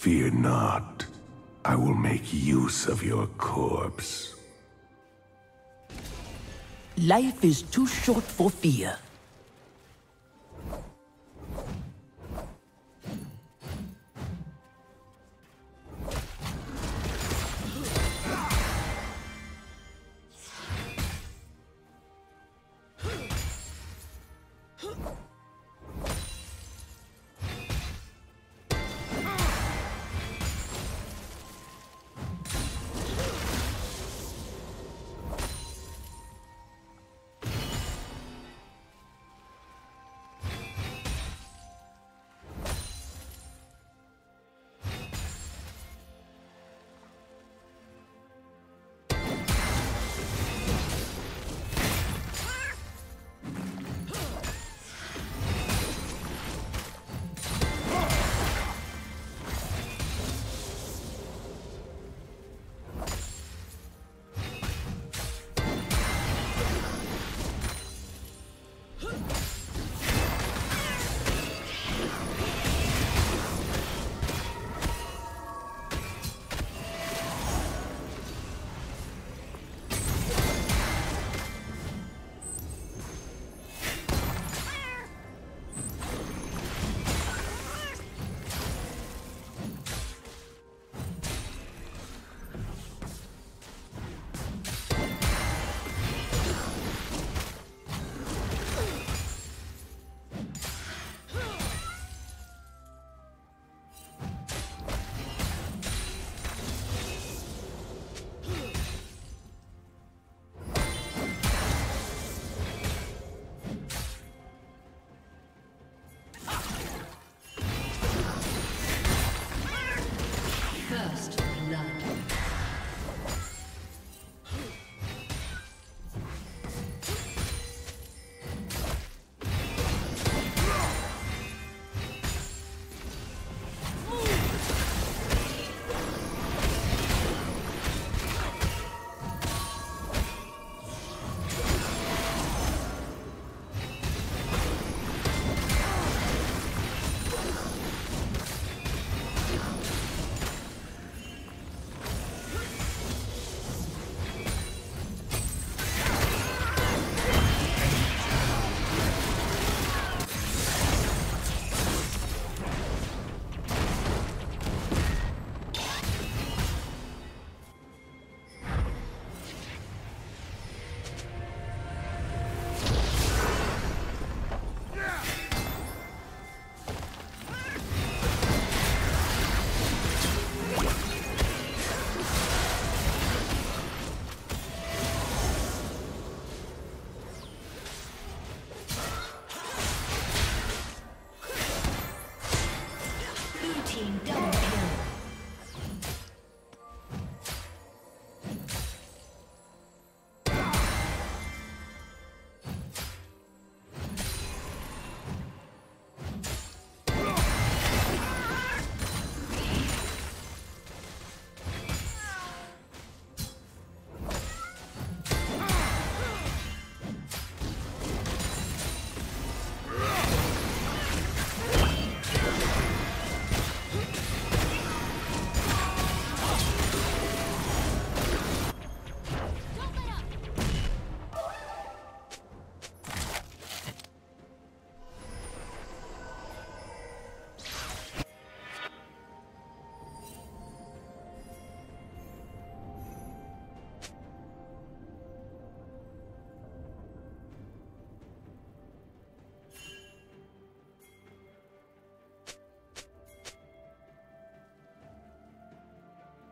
Fear not. I will make use of your corpse. Life is too short for fear.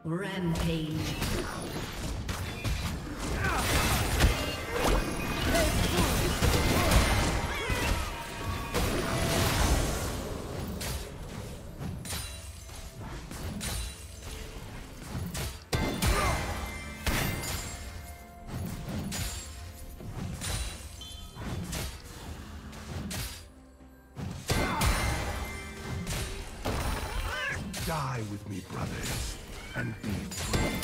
Rampage. Die with me, brothers, and be free.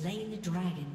slain the dragon.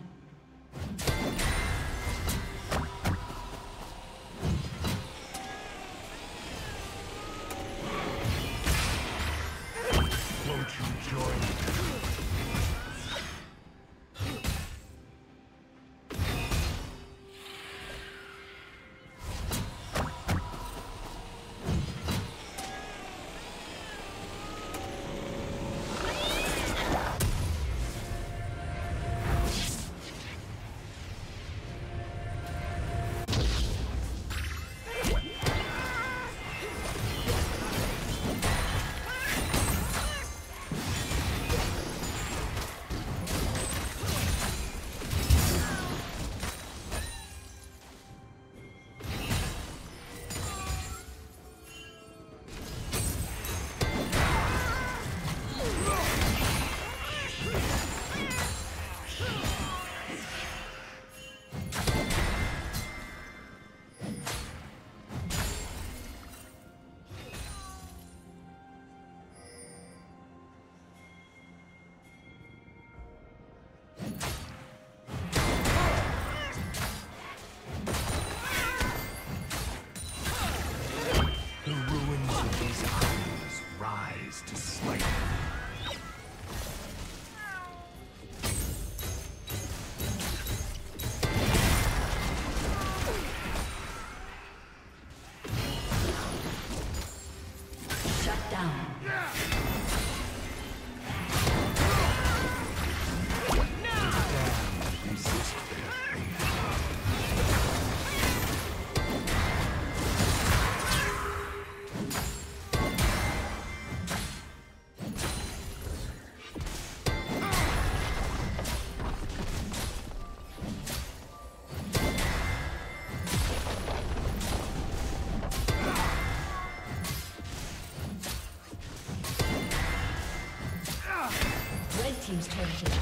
Team's turret has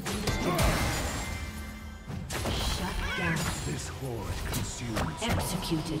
been destroyed. Shut down. This horde consumes. Executed.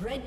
Red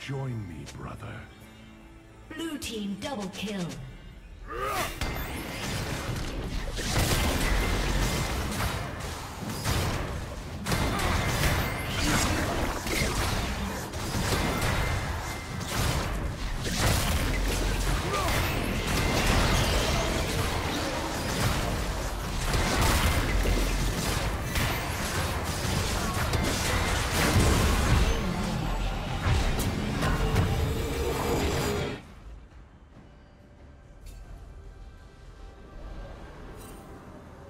Join me, brother. Blue team double kill.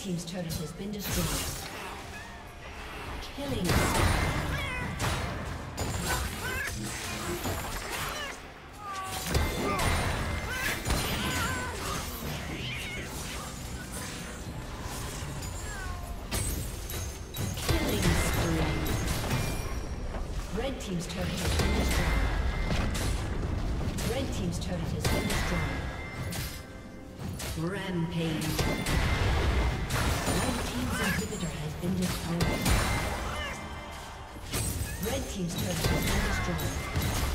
Team's turret has been destroyed. Killing us. Rampage. Red team's inhibitor has been destroyed. Red team's turret has been destroyed.